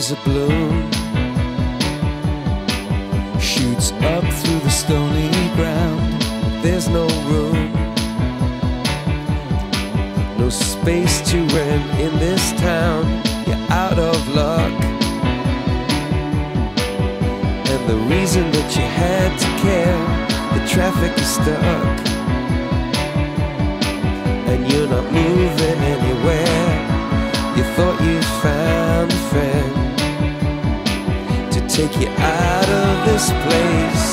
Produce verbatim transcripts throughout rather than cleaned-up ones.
is a bloom, shoots up through the stony ground. There's no room, no space to rent in this town. You're out of luck, and the reason that you had to care, the traffic is stuck, and you're not moving anywhere. You thought you found a friend to take you out of this place,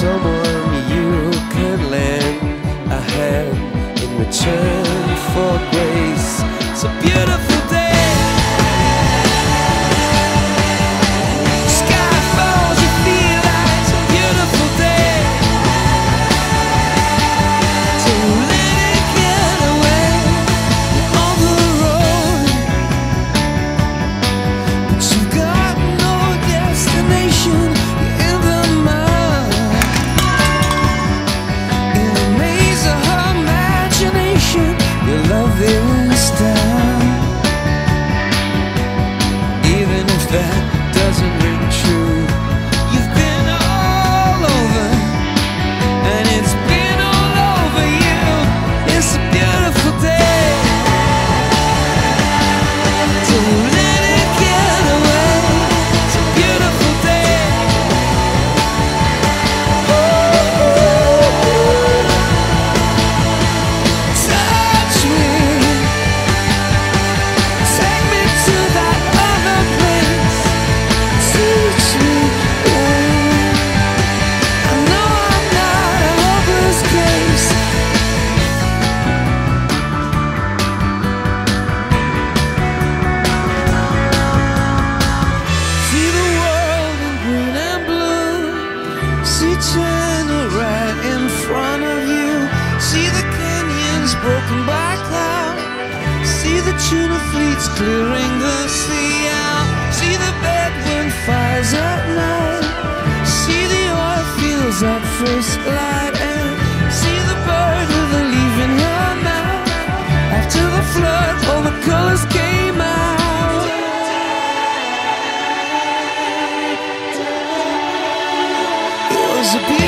someone you can lend a hand in return for grace. It's a beautiful day. Sky falls, you feel like it's a beautiful day to let it get away. You're on the road, but you've got no destination. You're in the mud, in the maze of her imagination. Your love is down, even if that doesn't ring true. You've been all over, and it's been all over you. It's a beautiful day to let it get away. It's a beautiful day. Oh, oh, oh. Touch me, take me to that other place. Teach me, oh. I know I'm not a hopeless case. See the world in green and blue, see China right in front of you, see the canyons broken by cloud, see the tuna fleets clearing the sea out, see the bedroom fires at night, see the oil fields at first light, and see the bird with a leaf in her mouth. After the flood, all the colors came out. It was a beautiful